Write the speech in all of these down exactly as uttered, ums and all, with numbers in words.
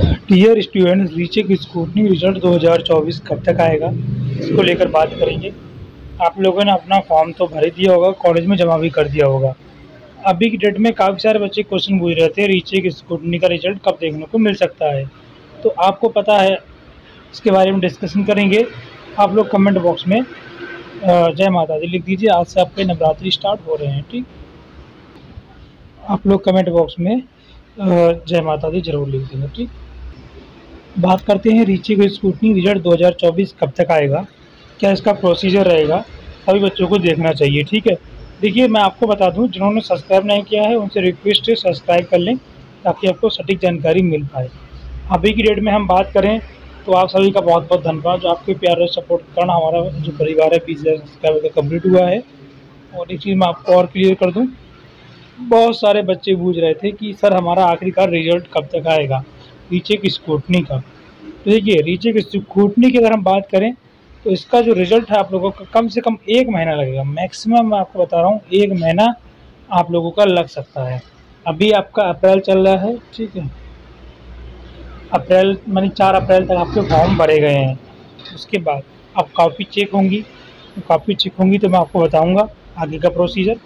Dear students, recheck scrutiny result दो हज़ार चौबीस कब तक आएगा, इसको लेकर बात करेंगे। आप लोगों ने अपना फॉर्म तो भर ही दिया होगा, कॉलेज में जमा भी कर दिया होगा। अभी की डेट में काफ़ी सारे बच्चे क्वेश्चन पूछ रहे थे रीचेक स्क्रूटनी का रिजल्ट कब देखने को मिल सकता है, तो आपको पता है इसके बारे में डिस्कशन करेंगे। आप लोग कमेंट बॉक्स में जय माता दी लिख दीजिए। आज से आपके नवरात्रि स्टार्ट हो रहे हैं, ठीक। आप लोग कमेंट बॉक्स में जय माता दी जरूर लिख देंगे, ठीक। बात करते हैं रीचेक स्क्रूटनी रिजल्ट दो हज़ार चौबीस कब तक आएगा, क्या इसका प्रोसीजर रहेगा, सभी बच्चों को देखना चाहिए, ठीक है। देखिए, मैं आपको बता दूं, जिन्होंने सब्सक्राइब नहीं किया है उनसे रिक्वेस्ट है सब्सक्राइब कर लें ताकि आपको सटीक जानकारी मिल पाए। अभी की डेट में हम बात करें तो आप सभी का बहुत बहुत धन्यवाद, जो आपके प्यार और सपोर्ट करना हमारा जो परिवार है बीस हज़ार सब्सक्राइबर का कम्प्लीट हुआ है। और एक चीज़ मैं आपको और क्लियर कर दूँ, बहुत सारे बच्चे पूछ रहे थे कि सर हमारा आखिरकार रिजल्ट कब तक आएगा रीचेक स्क्रूटनी का। तो देखिए, रीचेक स्क्रूटनी की अगर हम बात करें तो इसका जो रिजल्ट है आप लोगों का कम से कम एक महीना लगेगा, मैक्सिमम मैं आपको बता रहा हूँ एक महीना आप लोगों का लग सकता है। अभी आपका अप्रैल चल रहा है, ठीक है। अप्रैल मानी चार अप्रैल तक आपके फॉर्म भरे गए हैं, उसके बाद आप कॉपी चेक होंगी, कॉपी चेक होंगी तो मैं आपको बताऊँगा आगे का प्रोसीजर।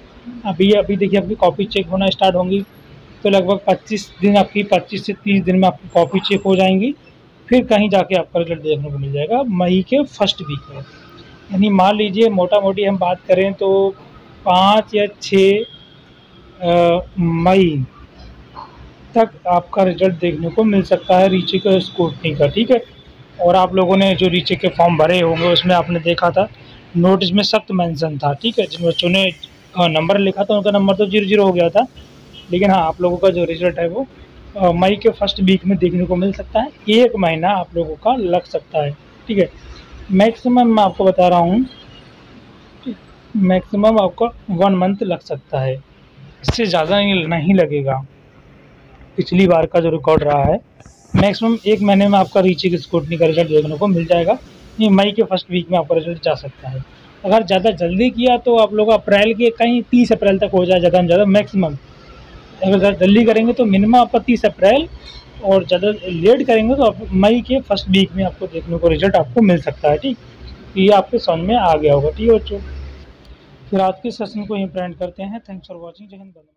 अभी अभी देखिए, आपकी कॉपी चेक होना स्टार्ट होंगी तो लगभग पच्चीस दिन, आपकी पच्चीस से तीस दिन में आपकी कॉपी चेक हो जाएंगी। फिर कहीं जाके आपका रिजल्ट देखने को मिल जाएगा मई के फर्स्ट वीक में। यानी मान लीजिए मोटा मोटी हम बात करें तो पाँच या छः मई तक आपका रिजल्ट देखने को मिल सकता है रीचेक स्क्रूटनी का, ठीक है। और आप लोगों ने जो रीचेक के फॉर्म भरे होंगे उसमें आपने देखा था नोटिस में सख्त मेंशन था, ठीक है। जिन बच्चों ने नंबर लिखा था उनका नंबर तो जीरो जीरो हो गया था, लेकिन हाँ आप लोगों का जो रिजल्ट है वो मई के फर्स्ट वीक में देखने को मिल सकता है। एक महीना आप लोगों का लग सकता है, ठीक है। मैक्सिमम मैं आपको बता रहा हूँ, मैक्सिमम आपका वन मंथ लग सकता है, इससे ज़्यादा नहीं लगेगा। पिछली बार का जो रिकॉर्ड रहा है मैक्सिमम एक महीने में आपका रीचेक स्क्रूटनी का रिजल्ट देखने को मिल जाएगा। ये मई के फर्स्ट वीक में आपका रिजल्ट जा सकता है। अगर ज़्यादा जल्दी किया तो आप लोग अप्रैल के कहीं तीस अप्रैल तक हो जाए, ज़्यादा से ज़्यादा मैक्सिमम। अगर ज़्यादा जल्दी करेंगे तो मिनिमम आपका तीस अप्रैल और ज़्यादा लेट करेंगे तो आप मई के फर्स्ट वीक में आपको देखने को रिजल्ट आपको मिल सकता है, ठीक। ये आपके समझ में आ गया होगा, ठीक है बच्चों। फिर आज के सेशन को ही प्रेंट करते हैं। थैंक्स फॉर वॉचिंग, जय हिंद।